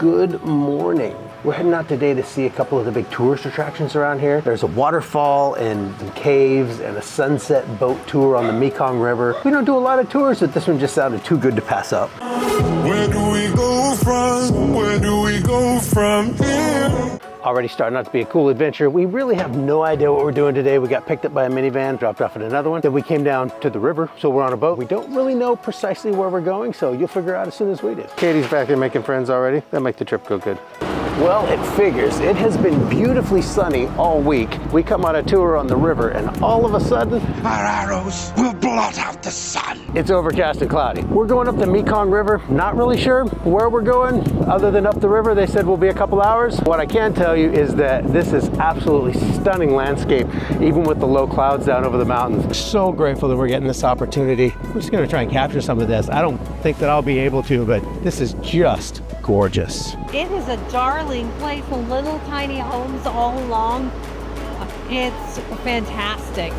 Good morning. We're heading out today to see a couple of the big tourist attractions around here. There's a waterfall and some caves and a sunset boat tour on the Mekong River. We don't do a lot of tours, but this one just sounded too good to pass up. Where do we go from? Where do we go from here? Already starting out to be a cool adventure. We really have no idea what we're doing today. We got picked up by a minivan, dropped off in another one. Then we came down to the river, so we're on a boat. We don't really know precisely where we're going, so you'll figure out as soon as we do. Katie's back here making friends already. That'll make the trip go good. Well, it figures. It has been beautifully sunny all week. We come on a tour on the river, and all of a sudden, our arrows will blot out the sun. It's overcast and cloudy. We're going up the Mekong River. Not really sure where we're going, other than up the river. They said we'll be a couple hours. What I can tell you is that this is absolutely stunning landscape, even with the low clouds down over the mountains. So grateful that we're getting this opportunity. I'm just gonna try and capture some of this. I don't think that I'll be able to, but this is just gorgeous. It is a darling place, little tiny homes all along. It's fantastic.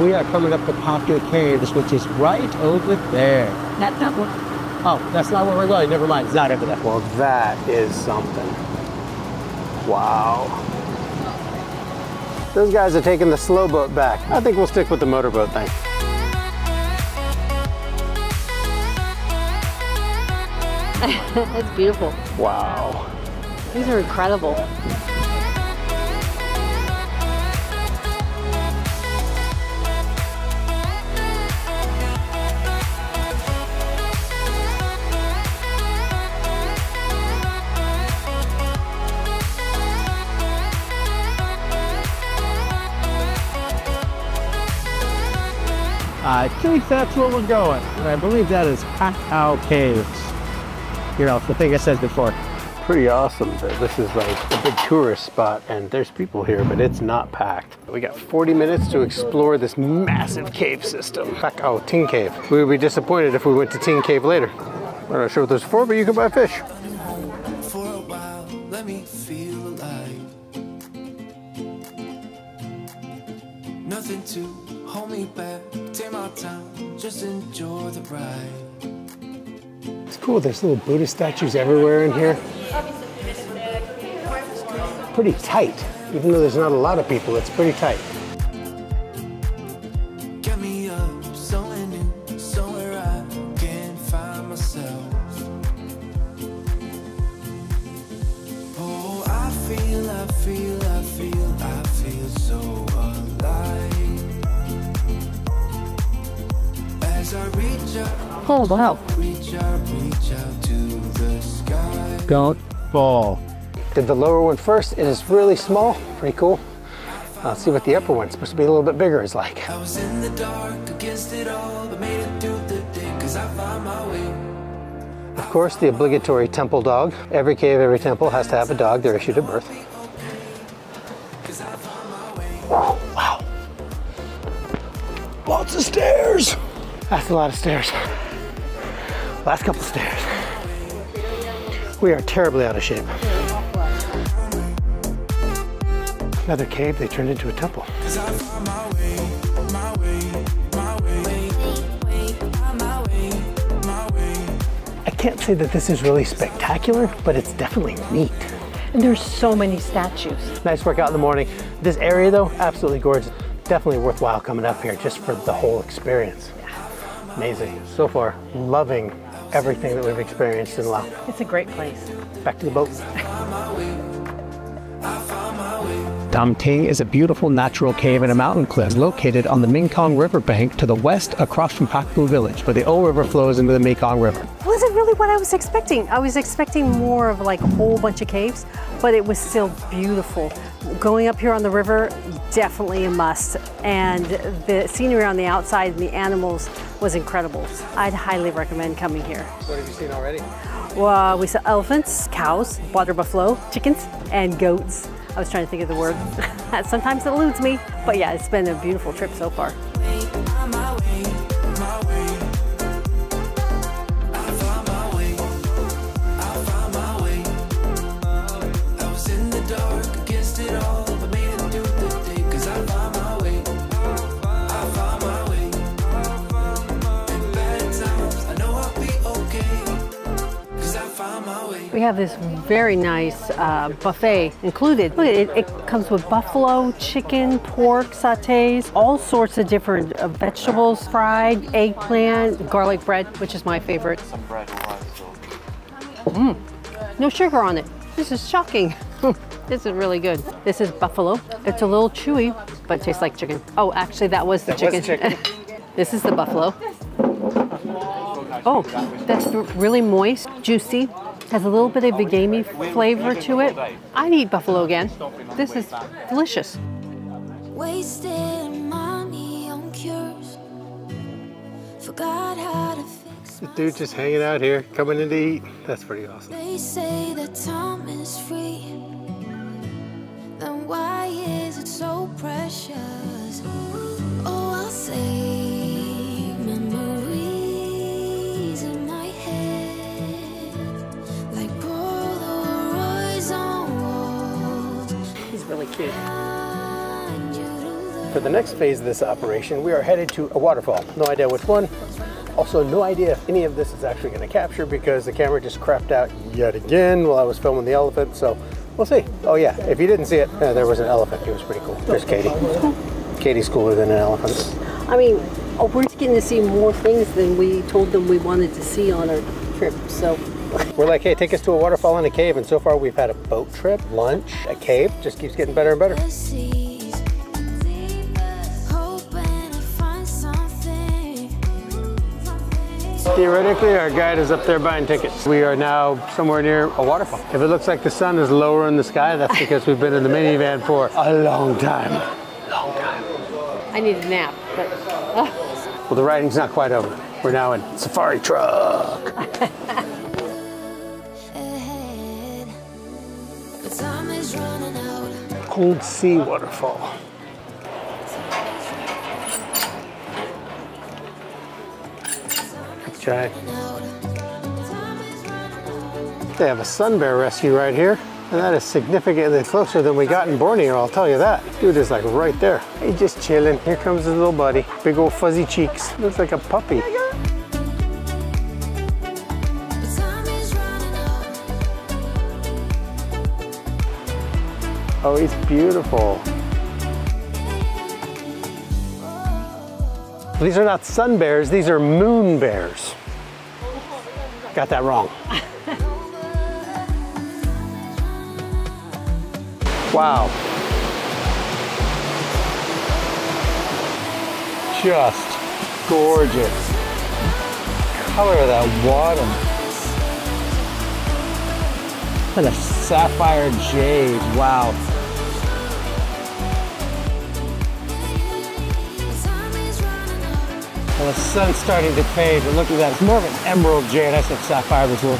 We are coming up to Popular Caves, which is right over there. That's not where... Oh, that's not where we're going. Never mind. It's not over there. Well, that is something. Wow. Those guys are taking the slow boat back. I think we'll stick with the motorboat thing. That's beautiful. Wow. These are incredible. I think that's where we're going, and I believe that is Pak Ou Caves. You know, the thing I said before. Pretty awesome that this is like a big tourist spot, and there's people here, but it's not packed. We got 40 minutes to explore this massive cave system. Pak Ou Tin Cave. We would be disappointed if we went to Tin Cave later. We're not sure what those are for, but you can buy fish. For a while, let me feel alive. Nothing to hold me back. Take my time, just enjoy the ride. It's cool, there's little Buddhist statues everywhere in here. It's pretty tight. Even though there's not a lot of people, it's pretty tight. Get me up, somewhere new, somewhere I can find myself. Oh, I feel so alive. Oh, wow. Reach out to the sky. Don't fall. Did the lower one first. It is really small. Pretty cool. Let's see what the upper one, supposed to be a little bit bigger, is like. I was in the dark against it all, but made it through the day because I found my way. Of course, the obligatory temple dog. Every cave, every temple has to have a dog. They're issued at birth. Wow. Lots of stairs. That's a lot of stairs. Last couple of stairs. We are terribly out of shape. another cave, they turned into a temple. I can't say that this is really spectacular, but it's definitely neat. And there's so many statues. Nice workout in the morning. This area though, absolutely gorgeous. Definitely worthwhile coming up here just for the whole experience. Amazing. So far, loving everything that we've experienced in Laos. It's a great place. Back to the boat. Tham Ting is a beautiful natural cave in a mountain cliff located on the Mekong River bank to the west across from Pak Ou Village, where the Ou River flows into the Mekong River. Wasn't really what I was expecting. I was expecting more of like a whole bunch of caves, but it was still beautiful. Going up here on the river, definitely a must. And the scenery on the outside and the animals was incredible. I'd highly recommend coming here. What have you seen already? Well, we saw elephants, cows, water buffalo, chickens, and goats. I was trying to think of the word. Sometimes it eludes me. But yeah, it's been a beautiful trip so far. We have this very nice buffet included. It comes with buffalo, chicken, pork, sautés, all sorts of different vegetables, fried, eggplant, garlic bread, which is my favorite. Some bread and water. No sugar on it. This is shocking. This is really good. This is buffalo. It's a little chewy, but it tastes like chicken. Oh, actually, that was chicken. This is the buffalo. Oh, that's really moist, juicy. Has a little bit of a gamey flavor to it. I'd eat buffalo again. This is delicious. The dude just hanging out here, coming in to eat. That's pretty awesome. They say that time is free. Then why is it so precious? Oh, I'll say. Really cute. For the next phase of this operation, we are headed to a waterfall. No idea which one. Also, no idea if any of this is actually going to capture because the camera just crapped out yet again while I was filming the elephant. So we'll see. Oh yeah, if you didn't see it, there was an elephant. It was pretty cool. There's Katie. Katie's cooler than an elephant. I mean, we're getting to see more things than we told them we wanted to see on our trip. So. We're like, hey, take us to a waterfall and a cave, and so far we've had a boat trip, lunch, a cave, just keeps getting better and better. Theoretically, our guide is up there buying tickets. We are now somewhere near a waterfall. If it looks like the sun is lower in the sky, that's because we've been in the minivan for a long time. Long time. I need a nap, but... Well, the riding's not quite over. We're now in safari truck. Kuang Si waterfall. Try. They have a sun bear rescue right here, and that is significantly closer than we got in Borneo, I'll tell you that. Dude is like right there. He's just chilling. Here comes his little buddy. Big old fuzzy cheeks. Looks like a puppy. Oh, he's beautiful. These are not sun bears, these are moon bears. Got that wrong. Wow. Just gorgeous. Color of that water. What a sapphire jade, wow. Well, the sun's starting to fade, but look at that. It's more of an emerald jade. I said sapphire before.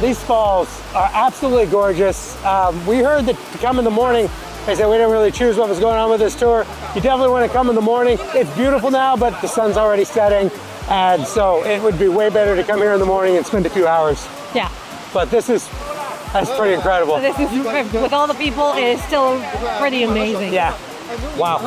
These falls are absolutely gorgeous. We heard that to come in the morning. They said we didn't really choose what was going on with this tour. You definitely want to come in the morning. It's beautiful now, but the sun's already setting. And so it would be way better to come here in the morning and spend a few hours. Yeah. But this is, that's pretty incredible. So this is, with all the people, it is still pretty amazing. Yeah. Wow.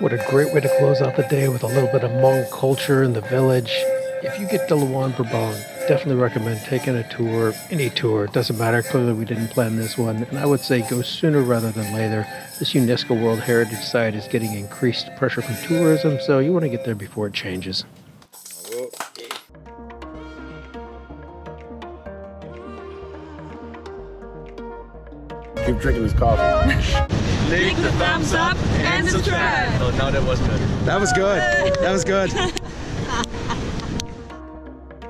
What a great way to close out the day with a little bit of Hmong culture in the village. If you get to Luang Prabang, definitely recommend taking a tour, any tour. It doesn't matter. Clearly, we didn't plan this one. And I would say go sooner rather than later. This UNESCO World Heritage Site is getting increased pressure from tourism, so you want to get there before it changes. Keep drinking this coffee. Click the thumbs up and subscribe. Oh, no, that was good. That was good. That was good.